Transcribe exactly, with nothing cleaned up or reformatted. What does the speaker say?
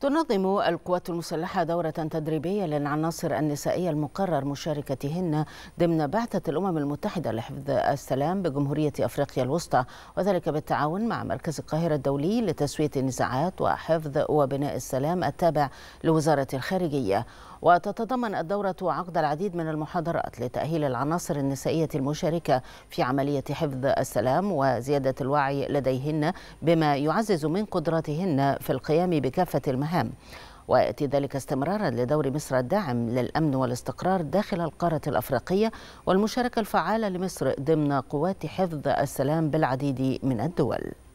تنظم القوات المسلحة دورة تدريبية للعناصر النسائية المقرر مشاركتهن ضمن بعثة الأمم المتحدة لحفظ السلام بجمهورية أفريقيا الوسطى، وذلك بالتعاون مع مركز القاهرة الدولي لتسوية النزاعات وحفظ وبناء السلام التابع لوزارة الخارجية. وتتضمن الدورة عقد العديد من المحاضرات لتأهيل العناصر النسائية المشاركة في عملية حفظ السلام وزيادة الوعي لديهن بما يعزز من قدراتهن في القيام بكافة المهام. ويأتي ذلك استمرارا لدور مصر الداعم للأمن والاستقرار داخل القارة الأفريقية والمشاركة الفعالة لمصر ضمن قوات حفظ السلام بالعديد من الدول.